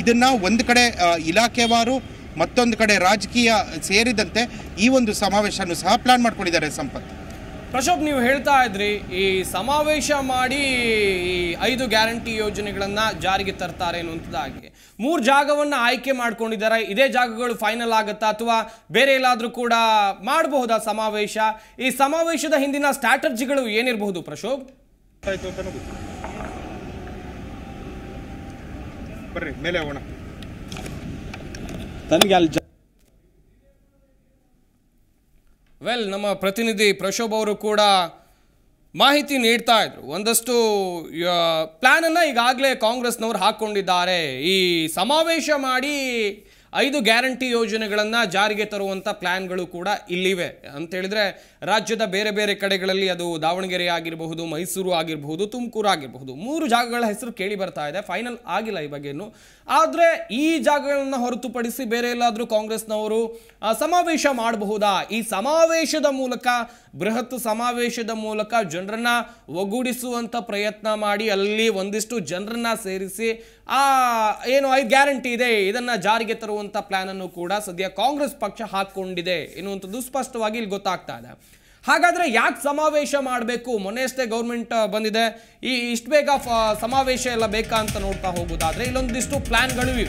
ಇದನ್ನು ಒಂದು ಕಡೆ ಇಲಾಖೆವಾರು ಮತ್ತೊಂದು ಕಡೆ ರಾಜಕೀಯ ಸೇರಿದಂತೆ ಈ ಒಂದು ಸಮಾವೇಶನೂ ಸಹ ಪ್ಲ್ಯಾನ್ ಮಾಡ್ಕೊಂಡಿದ್ದಾರೆ. ಸಂಪತ್ ಪ್ರಶೋಭ್, ನೀವು ಹೇಳ್ತಾ ಇದ್ರಿ ಈ ಸಮಾವೇಶ ಮಾಡಿ ಈ ಐದು ಗ್ಯಾರಂಟಿ ಯೋಜನೆಗಳನ್ನು ಜಾರಿಗೆ ತರ್ತಾರೆ ಅನ್ನುವಂಥದ್ದಾಗಿದೆ. ಮೂರು ಜಾಗವನ್ನು ಆಯ್ಕೆ ಮಾಡ್ಕೊಂಡಿದ್ದಾರೆ. ಇದೇ ಜಾಗಗಳು ಫೈನಲ್ ಆಗುತ್ತಾ ಅಥವಾ ಬೇರೆ ಎಲ್ಲಾದರೂ ಕೂಡ ಮಾಡಬಹುದಾ ಸಮಾವೇಶ? ಈ ಸಮಾವೇಶದ ಹಿಂದಿನ ಸ್ಟ್ರಾಟಜಿಗಳು ಏನಿರಬಹುದು ಪ್ರಶೋಭ್? ಬರ್ರಿ ಮೇಲೆ ಹೋಗೋಣ. ತನಗೆ ಅಲ್ಲಿ ವೆಲ್ ನಮ್ಮ ಪ್ರತಿನಿಧಿ ಪ್ರಶೋಭ್ ಅವರು ಕೂಡ ಮಾಹಿತಿ ನೀಡ್ತಾ ಇದ್ರು. ಒಂದಷ್ಟು ಪ್ಲಾನನ್ನು ಈಗಾಗಲೇ ಕಾಂಗ್ರೆಸ್ನವರು ಹಾಕ್ಕೊಂಡಿದ್ದಾರೆ. ಈ ಸಮಾವೇಶ ಮಾಡಿ ಐದು ಗ್ಯಾರಂಟಿ ಯೋಜನೆಗಳನ್ನು ಜಾರಿಗೆ ತರುವಂಥ ಪ್ಲ್ಯಾನ್ಗಳು ಕೂಡ ಇಲ್ಲಿವೆ ಅಂತೇಳಿದರೆ ರಾಜ್ಯದ ಬೇರೆ ಬೇರೆ ಕಡೆಗಳಲ್ಲಿ ಅದು ದಾವಣಗೆರೆ ಆಗಿರಬಹುದು, ಮೈಸೂರು ಆಗಿರಬಹುದು, ತುಮಕೂರು ಆಗಿರಬಹುದು, ಮೂರು ಜಾಗಗಳ ಹೆಸರು ಕೇಳಿ ಬರ್ತಾ ಇದೆ. ಫೈನಲ್ ಆಗಿಲ್ಲ ಈ ಬಗ್ಗೆಯೂ. ಆದರೆ ಈ ಜಾಗಗಳನ್ನು ಹೊರತುಪಡಿಸಿ ಬೇರೆ ಎಲ್ಲಾದರೂ ಕಾಂಗ್ರೆಸ್ನವರು ಸಮಾವೇಶ ಮಾಡಬಹುದಾ? ಈ ಸಮಾವೇಶದ ಮೂಲಕ, ಬೃಹತ್ ಸಮಾವೇಶದ ಮೂಲಕ ಜನರನ್ನು ಒಗ್ಗೂಡಿಸುವಂಥ ಪ್ರಯತ್ನ ಮಾಡಿ ಅಲ್ಲಿ ಒಂದಿಷ್ಟು ಜನರನ್ನು ಸೇರಿಸಿ ಆ ಏನು ಐದು ಗ್ಯಾರಂಟಿ ಇದೆ ಇದನ್ನು ಜಾರಿಗೆ ತರುವಂಥ ಪ್ಲಾನ್ ಅನ್ನು ಕೂಡ ಸದ್ಯ ಕಾಂಗ್ರೆಸ್ ಪಕ್ಷ ಹಾಕೊಂಡಿದೆ ಎನ್ನುವಂಥದ್ದು ಸ್ಪಷ್ಟವಾಗಿ ಇಲ್ಲಿ ಗೊತ್ತಾಗ್ತಾ ಇದೆ. ಹಾಗಾದರೆ ಯಾಕೆ ಸಮಾವೇಶ ಮಾಡಬೇಕು? ಮೊನ್ನೆಯಷ್ಟೇ ಗೌರ್ಮೆಂಟ್ ಬಂದಿದೆ. ಈ ಇಷ್ಟು ಬೇಗ ಸಮಾವೇಶ ಎಲ್ಲ ಬೇಕಾ ಅಂತ ನೋಡ್ತಾ ಹೋಗೋದಾದರೆ ಇಲ್ಲೊಂದಿಷ್ಟು ಪ್ಲಾನ್ಗಳು ಇವೆ.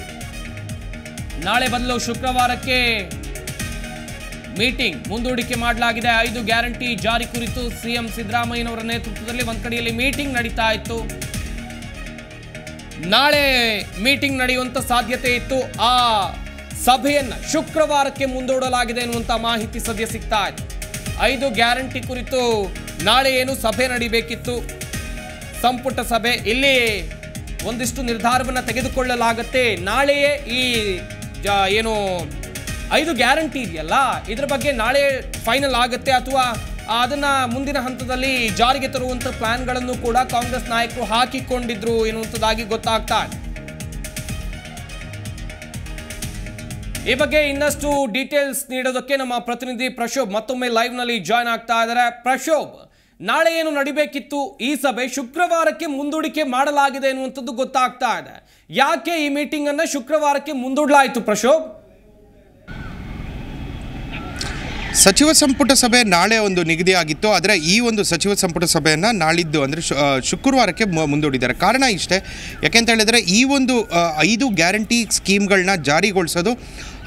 ನಾಳೆ ಬದಲು ಶುಕ್ರವಾರಕ್ಕೆ ಮೀಟಿಂಗ್ ಮುಂದೂಡಿಕೆ ಮಾಡಲಾಗಿದೆ. ಐದು ಗ್ಯಾರಂಟಿ ಜಾರಿ ಕುರಿತು ಸಿಎಂ ಸಿದ್ದರಾಮಯ್ಯನವರ ನೇತೃತ್ವದಲ್ಲಿ ಒಂದು ಕಡೆಯಲ್ಲಿ ಮೀಟಿಂಗ್ ನಡೀತಾ ಇತ್ತು. ನಾಳೆ ಮೀಟಿಂಗ್ ನಡೆಯುವಂಥ ಸಾಧ್ಯತೆ ಇತ್ತು. ಆ ಸಭೆಯನ್ನು ಶುಕ್ರವಾರಕ್ಕೆ ಮುಂದೂಡಲಾಗಿದೆ ಎನ್ನುವಂಥ ಮಾಹಿತಿ ಸದ್ಯ ಸಿಗ್ತಾ ಇದೆ. ಐದು ಗ್ಯಾರಂಟಿ ಕುರಿತು ನಾಳೆ ಏನು ಸಭೆ ನಡೀಬೇಕಿತ್ತು, ಸಂಪುಟ ಸಭೆ, ಇಲ್ಲಿ ಒಂದಿಷ್ಟು ನಿರ್ಧಾರವನ್ನು ತೆಗೆದುಕೊಳ್ಳಲಾಗತ್ತೆ. ನಾಳೆಯೇ ಈ ಏನು ಐದು ಗ್ಯಾರಂಟಿ ಇದೆಯಲ್ಲ ಇದರ ಬಗ್ಗೆ ನಾಳೆ ಫೈನಲ್ ಆಗುತ್ತೆ ಅಥವಾ ಅದನ್ನು ಮುಂದಿನ ಹಂತದಲ್ಲಿ ಜಾರಿಗೆ ತರುವಂಥ ಪ್ಲಾನ್ಗಳನ್ನು ಕೂಡ ಕಾಂಗ್ರೆಸ್ ನಾಯಕರು ಹಾಕಿಕೊಂಡಿದ್ರು ಎನ್ನುವಂಥದ್ದಾಗಿ ಗೊತ್ತಾಗ್ತಾ ಇದೆ. ಈ ಬಗ್ಗೆ ಇನ್ನಷ್ಟು ಡೀಟೇಲ್ಸ್ ನೀಡೋದಕ್ಕೆ ನಮ್ಮ ಪ್ರತಿನಿಧಿ ಪ್ರಶೋಭ್ ಮತ್ತೊಮ್ಮೆ ಲೈವ್ನಲ್ಲಿ ಜಾಯ್ನ್ ಆಗ್ತಾ ಇದ್ದಾರೆ. ಪ್ರಶೋಭ್, ನಾಳೆ ಏನು ನಡೆಯಬೇಕಿತ್ತು ಈ ಸಭೆ ಶುಕ್ರವಾರಕ್ಕೆ ಮುಂದೂಡಿಕೆ ಮಾಡಲಾಗಿದೆ ಅನ್ನುವಂತದ್ದು ಗೊತ್ತಾಗ್ತಾ ಇದೆ. ಯಾಕೆ ಈ ಮೀಟಿಂಗ್ ಅನ್ನು ಶುಕ್ರವಾರಕ್ಕೆ ಮುಂದೂಡಲಾಯಿತು ಪ್ರಶೋಭ್? ಸಚಿವ ಸಂಪುಟ ಸಭೆ ನಾಳೆ ಒಂದು ನಿಗದಿಯಾಗಿತ್ತು, ಆದರೆ ಈ ಒಂದು ಸಚಿವ ಸಂಪುಟ ಸಭೆಯನ್ನು ನಾಳಿದ್ದು ಅಂದರೆ ಶುಕ್ರವಾರಕ್ಕೆ ಮುಂದೂಡಿದ್ದಾರೆ. ಕಾರಣ ಇಷ್ಟೇ, ಯಾಕೆಂತ ಹೇಳಿದರೆ ಈ ಒಂದು ಐದು ಗ್ಯಾರಂಟಿ ಸ್ಕೀಮ್ಗಳನ್ನ ಜಾರಿಗೊಳಿಸೋದು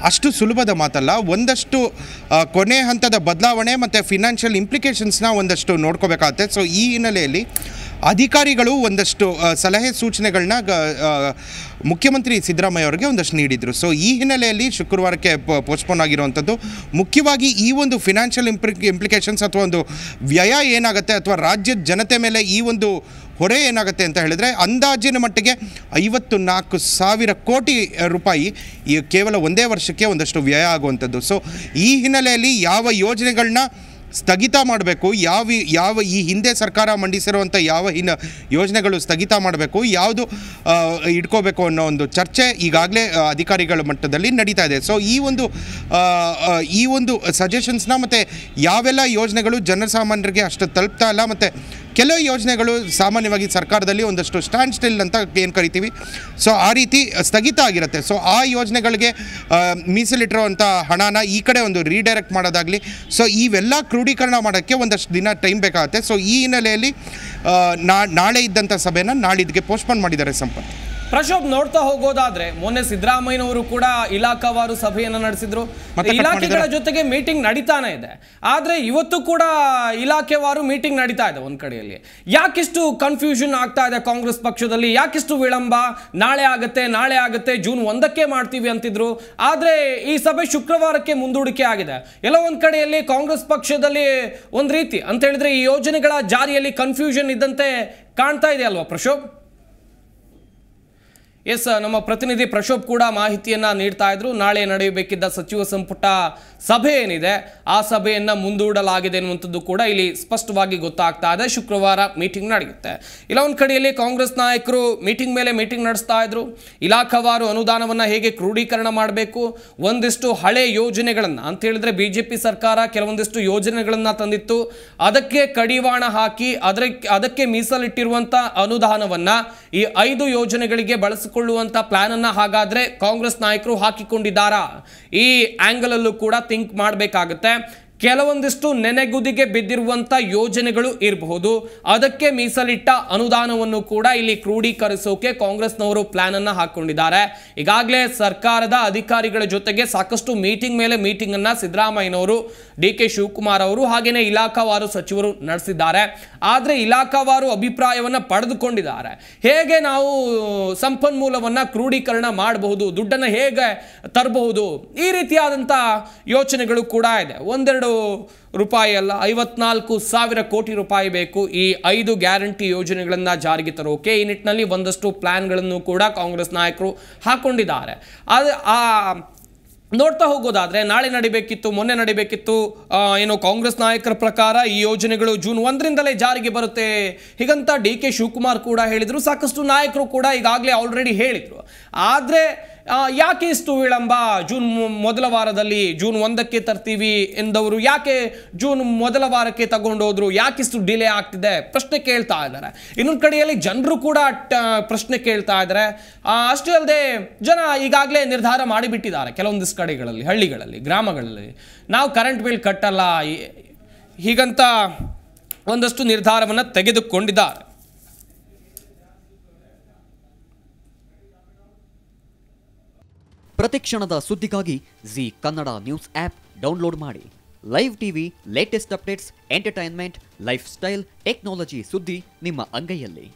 ಅಷ್ಟು ಸುಲಭದ ಮಾತಲ್ಲ. ಒಂದಷ್ಟು ಕೊನೆ ಹಂತದ ಬದಲಾವಣೆ ಮತ್ತು ಫಿನಾನ್ಷಿಯಲ್ ಇಂಪ್ಲಿಕೇಷನ್ಸ್ನ ಒಂದಷ್ಟು ನೋಡ್ಕೋಬೇಕಾಗತ್ತೆ. ಸೊ ಈ ಹಿನ್ನೆಲೆಯಲ್ಲಿ ಅಧಿಕಾರಿಗಳು ಒಂದಷ್ಟು ಸಲಹೆ ಸೂಚನೆಗಳನ್ನ ಮುಖ್ಯಮಂತ್ರಿ ಸಿದ್ದರಾಮಯ್ಯ ಅವರಿಗೆ ಒಂದಷ್ಟು ನೀಡಿದರು. ಸೊ ಈ ಹಿನ್ನೆಲೆಯಲ್ಲಿ ಶುಕ್ರವಾರಕ್ಕೆ ಪೋಸ್ಟ್ಪೋನ್ ಆಗಿರುವಂಥದ್ದು. ಮುಖ್ಯವಾಗಿ ಈ ಒಂದು ಫಿನಾನ್ಷಿಯಲ್ ಇಂಪ್ಲಿ ಇಂಪ್ಲಿಕೇಷನ್ಸ್ ಅಥವಾ ಒಂದು ವ್ಯಯ ಏನಾಗುತ್ತೆ ಅಥವಾ ರಾಜ್ಯದ ಜನತೆ ಮೇಲೆ ಈ ಒಂದು ಹೊರೆ ಏನಾಗುತ್ತೆ ಅಂತ ಹೇಳಿದರೆ ಅಂದಾಜಿನ ಮಟ್ಟಿಗೆ ಐವತ್ತು ನಾಲ್ಕು ಸಾವಿರ ಕೋಟಿ ರೂಪಾಯಿ ಈ ಕೇವಲ ಒಂದೇ ವರ್ಷಕ್ಕೆ ಒಂದಷ್ಟು ವ್ಯಯ ಆಗುವಂಥದ್ದು. ಸೊ ಈ ಹಿನ್ನೆಲೆಯಲ್ಲಿ ಯಾವ ಯೋಜನೆಗಳನ್ನ ಸ್ಥಗಿತ ಮಾಡಬೇಕು, ಯಾವ ಯಾವ ಈ ಹಿಂದೆ ಸರ್ಕಾರ ಮಂಡಿಸಿರುವಂಥ ಯಾವ ಹಿನ್ನ ಯೋಜನೆಗಳು ಸ್ಥಗಿತ ಮಾಡಬೇಕು, ಯಾವುದು ಇಟ್ಕೋಬೇಕು ಅನ್ನೋ ಒಂದು ಚರ್ಚೆ ಈಗಾಗಲೇ ಅಧಿಕಾರಿಗಳ ಮಟ್ಟದಲ್ಲಿ ನಡೀತಾ ಇದೆ. ಸೊ ಈ ಒಂದು ಈ ಒಂದು ಸಜೆಷನ್ಸ್ನ ಮತ್ತು ಯಾವೆಲ್ಲ ಯೋಜನೆಗಳು ಜನಸಾಮಾನ್ಯರಿಗೆ ಅಷ್ಟು ತಲುಪ್ತಾ ಇಲ್ಲ ಮತ್ತು ಕೆಲವು ಯೋಜನೆಗಳು ಸಾಮಾನ್ಯವಾಗಿ ಸರ್ಕಾರದಲ್ಲಿ ಒಂದಷ್ಟು ಸ್ಟ್ಯಾಂಡ್ ಸ್ಟಿಲ್ ಅಂತ ಏನು ಕರಿತೀವಿ, ಸೊ ಆ ರೀತಿ ಸ್ಥಗಿತ ಆಗಿರುತ್ತೆ. ಸೊ ಆ ಯೋಜನೆಗಳಿಗೆ ಮೀಸಲಿಟ್ಟಿರುವಂಥ ಹಣನ ಈ ಕಡೆ ಒಂದು ರೀಡೈರೆಕ್ಟ್ ಮಾಡೋದಾಗಲಿ, ಸೊ ಇವೆಲ್ಲ ಕ್ರೋಢೀಕರಣ ಮಾಡೋಕ್ಕೆ ಒಂದಷ್ಟು ದಿನ ಟೈಮ್ ಬೇಕಾಗುತ್ತೆ. ಸೊ ಈ ಹಿನ್ನೆಲೆಯಲ್ಲಿ ನಾಳೆ ಇದ್ದಂಥ ಸಭೆನ ನಾಳಿದ್ದಕ್ಕೆ ಪೋಸ್ಟ್ಪೋನ್ ಮಾಡಿದ್ದಾರೆ. ಸಂಪತ್ ಪ್ರಶೋಭ್, ನೋಡ್ತಾ ಹೋಗೋದಾದ್ರೆ ಮೊನ್ನೆ ಸಿದ್ದರಾಮಯ್ಯನವರು ಕೂಡ ಇಲಾಖಾವಾರು ಸಭೆಯನ್ನು ನಡೆಸಿದ್ರು, ಇಲಾಖೆಗಳ ಜೊತೆಗೆ ಮೀಟಿಂಗ್ ನಡೀತಾನೆ ಇದೆ. ಆದ್ರೆ ಇವತ್ತು ಕೂಡ ಇಲಾಖೆವಾರು ಮೀಟಿಂಗ್ ನಡೀತಾ ಇದೆ. ಒಂದ್ ಕಡೆಯಲ್ಲಿ ಯಾಕಿಷ್ಟು ಕನ್ಫ್ಯೂಷನ್ ಆಗ್ತಾ ಇದೆ ಕಾಂಗ್ರೆಸ್ ಪಕ್ಷದಲ್ಲಿ, ಯಾಕಿಷ್ಟು ವಿಳಂಬ? ನಾಳೆ ಆಗತ್ತೆ ನಾಳೆ ಆಗತ್ತೆ ಜೂನ್ ಒಂದಕ್ಕೆ ಮಾಡ್ತೀವಿ ಅಂತಿದ್ರು, ಆದ್ರೆ ಈ ಸಭೆ ಶುಕ್ರವಾರಕ್ಕೆ ಮುಂದೂಡಿಕೆ ಆಗಿದೆ. ಎಲ್ಲ ಒಂದ್ ಕಡೆಯಲ್ಲಿ ಕಾಂಗ್ರೆಸ್ ಪಕ್ಷದಲ್ಲಿ ಒಂದ್ ರೀತಿ ಅಂತ ಹೇಳಿದ್ರೆ ಈ ಯೋಜನೆಗಳ ಜಾರಿಯಲ್ಲಿ ಕನ್ಫ್ಯೂಷನ್ ಇದ್ದಂತೆ ಕಾಣ್ತಾ ಇದೆ ಅಲ್ವಾ ಪ್ರಶೋಭ್? ಎಸ್, ನಮ್ಮ ಪ್ರತಿನಿಧಿ ಪ್ರಶೋಭ್ ಕೂಡ ಮಾಹಿತಿಯನ್ನ ನೀಡ್ತಾ ಇದ್ರು. ನಾಳೆ ನಡೆಯಬೇಕಿದ್ದ ಸಚಿವ ಸಂಪುಟ ಸಭೆ ಏನಿದೆ ಆ ಸಭೆಯನ್ನ ಮುಂದೂಡಲಾಗಿದೆ ಅನ್ನುವಂಥದ್ದು ಕೂಡ ಇಲ್ಲಿ ಸ್ಪಷ್ಟವಾಗಿ ಗೊತ್ತಾಗ್ತಾ ಇದೆ. ಶುಕ್ರವಾರ ಮೀಟಿಂಗ್ ನಡೆಯುತ್ತೆ. ಇಲ್ಲ ಒಂದು ಕಡೆಯಲ್ಲಿ ಕಾಂಗ್ರೆಸ್ ನಾಯಕರು ಮೀಟಿಂಗ್ ಮೇಲೆ ಮೀಟಿಂಗ್ ನಡೆಸ್ತಾ ಇದ್ರು. ಇಲಾಖಾವಾರು ಅನುದಾನವನ್ನ ಹೇಗೆ ಕ್ರೋಢೀಕರಣ ಮಾಡಬೇಕು, ಒಂದಿಷ್ಟು ಹಳೆ ಯೋಜನೆಗಳನ್ನ ಅಂತ ಹೇಳಿದ್ರೆ ಬಿಜೆಪಿ ಸರ್ಕಾರ ಕೆಲವೊಂದಿಷ್ಟು ಯೋಜನೆಗಳನ್ನ ತಂದಿತ್ತು, ಅದಕ್ಕೆ ಕಡಿವಾಣ ಹಾಕಿ ಅದರ ಅದಕ್ಕೆ ಮೀಸಲಿಟ್ಟಿರುವಂತ ಅನುದಾನವನ್ನ ಈ ಐದು ಯೋಜನೆಗಳಿಗೆ ಬಳಸ ಕೊಳ್ಳುವಂತ ಪ್ಲಾನ್ ಅನ್ನ ಹಾಗಾದ್ರೆ ಕಾಂಗ್ರೆಸ್ ನಾಯಕರು ಹಾಕಿಕೊಂಡಿದ್ದಾರಾ? ಈ ಆಂಗಲ್ ಅಲ್ಲೂ ಕೂಡ ಥಿಂಕ್ ಮಾಡಬೇಕಾಗುತ್ತೆ. ಕೆಲವೊಂದಿಷ್ಟು ನೆನೆಗುದಿಗೆ ಬಿದ್ದಿರುವಂತ ಯೋಜನೆಗಳು ಇರಬಹುದು, ಅದಕ್ಕೆ ಮೀಸಲಿಟ್ಟ ಅನುದಾನವನ್ನು ಕೂಡ ಇಲ್ಲಿ ಕ್ರೋಢೀಕರಿಸೋಕೆ ಕಾಂಗ್ರೆಸ್ನವರು ಪ್ಲಾನ್ ಅನ್ನ ಹಾಕೊಂಡಿದ್ದಾರೆ. ಈಗಾಗಲೇ ಸರ್ಕಾರದ ಅಧಿಕಾರಿಗಳ ಜೊತೆಗೆ ಸಾಕಷ್ಟು ಮೀಟಿಂಗ್ ಮೇಲೆ ಮೀಟಿಂಗ್ ಅನ್ನ ಸಿದ್ದರಾಮಯ್ಯನವರು, ಡಿ ಕೆ ಶಿವಕುಮಾರ್ ಅವರು, ಹಾಗೇನೆ ಇಲಾಖಾವಾರು ಸಚಿವರು ನಡೆಸಿದ್ದಾರೆ. ಆದ್ರೆ ಇಲಾಖಾವಾರು ಅಭಿಪ್ರಾಯವನ್ನ ಪಡೆದುಕೊಂಡಿದ್ದಾರೆ. ಹೇಗೆ ನಾವು ಸಂಪನ್ಮೂಲವನ್ನ ಕ್ರೋಢೀಕರಣ ಮಾಡಬಹುದು, ದುಡ್ಡನ್ನು ಹೇಗೆ ತರಬಹುದು, ಈ ರೀತಿಯಾದಂತ ಯೋಚನೆಗಳು ಕೂಡ ಇದೆ. ಒಂದೆರಡು ರೂಪಾಯಿ ಅಲ್ಲ, ಐವತ್ನಾಲ್ಕು ಸಾವಿರ ಕೋಟಿ ರೂಪಾಯಿ ಬೇಕು ಈ ಐದು ಗ್ಯಾರಂಟಿ ಯೋಜನೆಗಳನ್ನ ಜಾರಿಗೆ ತರೋಕೆ. ಈ ನಿಟ್ಟಿನಲ್ಲಿ ಒಂದಷ್ಟು ಪ್ಲಾನ್ಗಳನ್ನು ಕೂಡ ಕಾಂಗ್ರೆಸ್ ನಾಯಕರು ಹಾಕೊಂಡಿದ್ದಾರೆ. ಆದ್ರೆ ಆ ನೋಡ್ತಾ ಹೋಗೋದಾದ್ರೆ ನಾಳೆ ನಡಿಬೇಕಿತ್ತು, ಮೊನ್ನೆ ನಡಿಬೇಕಿತ್ತು, ಏನು ಕಾಂಗ್ರೆಸ್ ನಾಯಕರ ಪ್ರಕಾರ ಈ ಯೋಜನೆಗಳು ಜೂನ್ ಒಂದರಿಂದಲೇ ಜಾರಿಗೆ ಬರುತ್ತೆ ಹೀಗಂತ ಡಿ ಕೆ ಶಿವಕುಮಾರ್ ಕೂಡ ಹೇಳಿದರು. ಸಾಕಷ್ಟು ನಾಯಕರು ಕೂಡ ಈಗಾಗಲೇ ಆಲ್ರೆಡಿ ಹೇಳಿದರು. ಆದರೆ ಯಾಕೆ ಇಷ್ಟು ವಿಳಂಬ? ಜೂನ್ ಮೊದಲ ವಾರದಲ್ಲಿ ಜೂನ್ ಒಂದಕ್ಕೆ ತರ್ತೀವಿ ಎಂದವರು ಯಾಕೆ ಜೂನ್ ಮೊದಲ ವಾರಕ್ಕೆ ತಗೊಂಡೋದ್ರು, ಯಾಕಿಷ್ಟು ಡಿಲೇ ಆಗ್ತಿದೆ ಪ್ರಶ್ನೆ ಕೇಳ್ತಾ ಇದ್ದಾರೆ. ಇನ್ನೊಂದು ಕಡೆಯಲ್ಲಿ ಜನರು ಕೂಡ ಪ್ರಶ್ನೆ ಕೇಳ್ತಾ ಇದ್ದಾರೆ. ಅಷ್ಟೇ ಅಲ್ಲದೆ ಜನ ಈಗಾಗಲೇ ನಿರ್ಧಾರ ಮಾಡಿಬಿಟ್ಟಿದ್ದಾರೆ. ಕೆಲವೊಂದಿಷ್ಟು ಕಡೆಗಳಲ್ಲಿ, ಹಳ್ಳಿಗಳಲ್ಲಿ, ಗ್ರಾಮಗಳಲ್ಲಿ ನಾವು ಕರೆಂಟ್ ಬಿಲ್ ಕಟ್ಟಲ್ಲ ಹೀಗಂತ ಒಂದಷ್ಟು ನಿರ್ಧಾರವನ್ನು ತೆಗೆದುಕೊಂಡಿದ್ದಾರೆ. ಪ್ರತಿ ಕ್ಷಣದ ಸುದ್ದಿಗಾಗಿ Zee Kannada news app download ಮಾಡಿ. Live TV, latest updates, entertainment, life style, technology ಸುದ್ದಿ ನಿಮ್ಮ ಅಂಗೈಯಲ್ಲಿ.